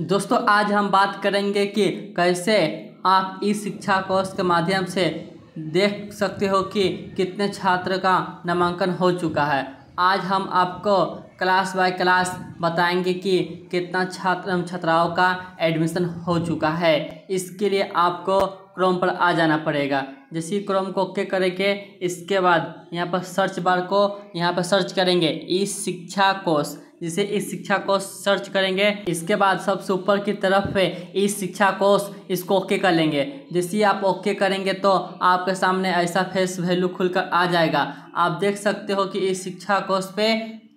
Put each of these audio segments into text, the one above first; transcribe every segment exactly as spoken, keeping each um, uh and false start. दोस्तों आज हम बात करेंगे कि कैसे आप इस शिक्षा कोष के माध्यम से देख सकते हो कि कितने छात्र का नामांकन हो चुका है। आज हम आपको क्लास बाय क्लास बताएंगे कि कितना छात्र एवं छात्राओं का एडमिशन हो चुका है। इसके लिए आपको क्रोम पर आ जाना पड़ेगा। जैसे ही क्रोम को ओके करेंगे, इसके बाद यहाँ पर सर्च बार को यहाँ पर सर्च करेंगे इस शिक्षा कोष, जिसे इस शिक्षा कोष सर्च करेंगे। इसके बाद सबसे ऊपर की तरफ पे इस शिक्षा कोष, इसको ओके कर लेंगे। जैसे ही आप ओके करेंगे तो आपके सामने ऐसा फेस वैल्यू खुलकर आ जाएगा। आप देख सकते हो कि इस शिक्षा कोष पे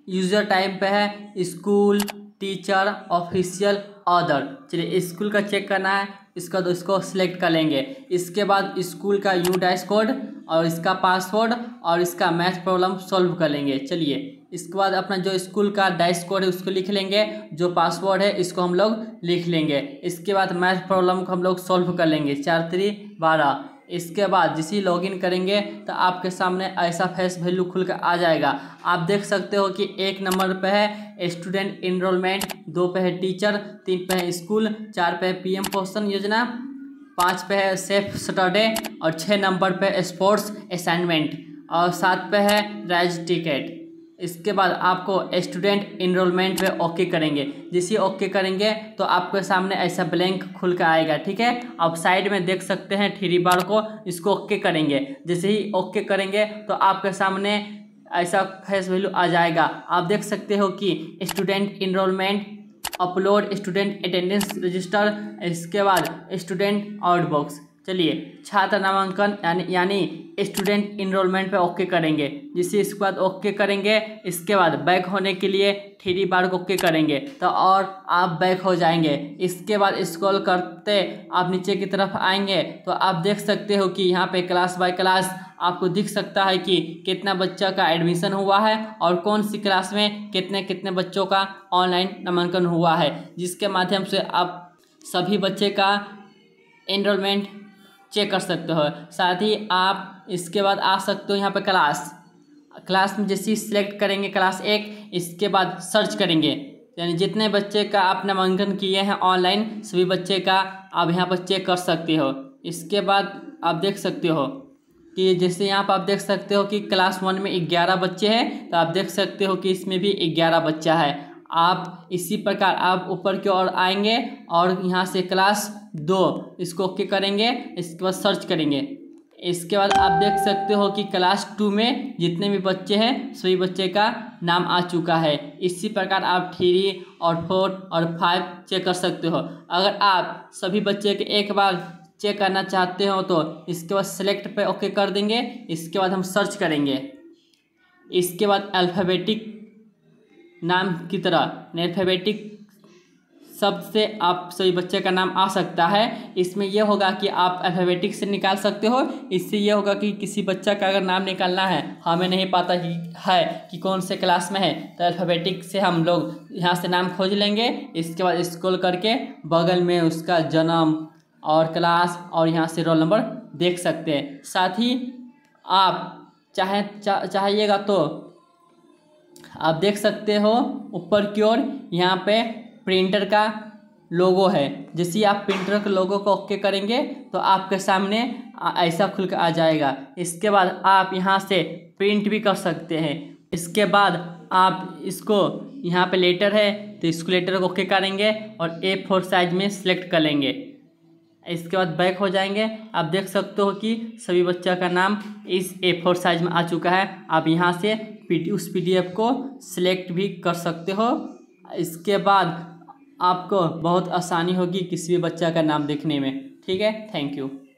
यूजर टाइप पे है स्कूल, टीचर, ऑफिशियल, अदर। चलिए स्कूल का चेक करना है, इसका तो इसको सिलेक्ट कर लेंगे। इसके बाद स्कूल का यू डैश कोड और इसका पासवर्ड और इसका मैथ प्रॉब्लम सॉल्व कर लेंगे। चलिए इसके बाद अपना जो स्कूल का डैश कोड है उसको लिख लेंगे, जो पासवर्ड है इसको हम लोग लिख लेंगे। इसके बाद मैथ प्रॉब्लम को हम लोग सॉल्व कर लेंगे, चार थ्री बारह। इसके बाद जिसे लॉगिन करेंगे तो आपके सामने ऐसा फेस वैल्यू खुल कर आ जाएगा। आप देख सकते हो कि एक नंबर पे है स्टूडेंट इनरोलमेंट, दो पे है टीचर, तीन पे है स्कूल, चार पे है पीएम पोषण योजना, पाँच पे है सेफ सैटरडे और छः नंबर पे स्पोर्ट्स असाइनमेंट और सात पे है राइज टिकट। इसके बाद आपको स्टूडेंट इनरोलमेंट पे ओके करेंगे। जिसे ओके करेंगे तो आपके सामने ऐसा ब्लैंक खुल कर आएगा, ठीक है। आप साइड में देख सकते हैं थ्री बार को, इसको ओके करेंगे। जैसे ही ओके करेंगे तो आपके सामने ऐसा फेस वैल्यू आ जाएगा। आप देख सकते हो कि student enrolment, upload student attendance register, इसके बाद स्टूडेंट आउटबॉक्स। चलिए छात्र नामांकन यानी यानी स्टूडेंट इनरोलमेंट पे ओके करेंगे। जिससे इसके बाद ओके करेंगे, इसके बाद बैक होने के लिए थ्री बार को ओके करेंगे तो और आप बैक हो जाएंगे। इसके बाद स्क्रॉल करते आप नीचे की तरफ आएंगे तो आप देख सकते हो कि यहाँ पे क्लास बाय क्लास आपको दिख सकता है कि कितना बच्चा का एडमिशन हुआ है और कौन सी क्लास में कितने कितने बच्चों का ऑनलाइन नामांकन हुआ है, जिसके माध्यम से आप सभी बच्चे का इनरोलमेंट चेक कर सकते हो। साथ ही आप इसके बाद आ सकते हो यहाँ पे क्लास क्लास में। जैसे सिलेक्ट करेंगे क्लास एक, इसके बाद सर्च करेंगे, यानी जितने बच्चे का आप नामांकन किए हैं ऑनलाइन सभी बच्चे का आप यहाँ पर चेक कर सकते हो। इसके बाद आप देख सकते हो कि जैसे यहाँ पर आप देख सकते हो कि क्लास वन में ग्यारह बच्चे हैं, तो आप देख सकते हो कि इसमें भी ग्यारह बच्चा है। आप इसी प्रकार आप ऊपर की ओर आएंगे और यहाँ से क्लास दो इसको ओके करेंगे। इसके बाद सर्च करेंगे, इसके बाद आप देख सकते हो कि क्लास टू में जितने भी बच्चे हैं सभी बच्चे का नाम आ चुका है। इसी प्रकार आप थ्री और फोर और फाइव चेक कर सकते हो। अगर आप सभी बच्चे के एक बार चेक करना चाहते हो तो इसके बाद सेलेक्ट पे ओके कर देंगे। इसके बाद हम सर्च करेंगे, इसके बाद अल्फ़ाबेटिक नाम की तरह अल्फ़ाबेटिक शब्द से आप सभी बच्चे का नाम आ सकता है। इसमें यह होगा कि आप अल्फ़ाबेटिक से निकाल सकते हो। इससे यह होगा कि किसी बच्चा का अगर नाम निकालना है, हमें नहीं पता ही है कि कौन से क्लास में है, तो अल्फ़ाबेटिक से हम लोग यहाँ से नाम खोज लेंगे। इसके बाद स्क्रॉल करके बगल में उसका जन्म और क्लास और यहाँ से रोल नंबर देख सकते हैं। साथ ही आप चाहे चा, चाहिएगा तो आप देख सकते हो ऊपर की ओर यहाँ पे प्रिंटर का लोगो है। जैसे ही आप प्रिंटर के लोगो को ओके करेंगे तो आपके सामने ऐसा खुल कर आ जाएगा। इसके बाद आप यहाँ से प्रिंट भी कर सकते हैं। इसके बाद आप इसको यहाँ पे लेटर है तो इसको लेटर को ओके करेंगे और ए फोर साइज में सिलेक्ट कर लेंगे। इसके बाद बैक हो जाएंगे। आप देख सकते हो कि सभी बच्चा का नाम इस ए फोर साइज में आ चुका है। आप यहाँ से उस पीडीएफ को सिलेक्ट भी कर सकते हो। इसके बाद आपको बहुत आसानी होगी किसी भी बच्चा का नाम देखने में, ठीक है। Thank you.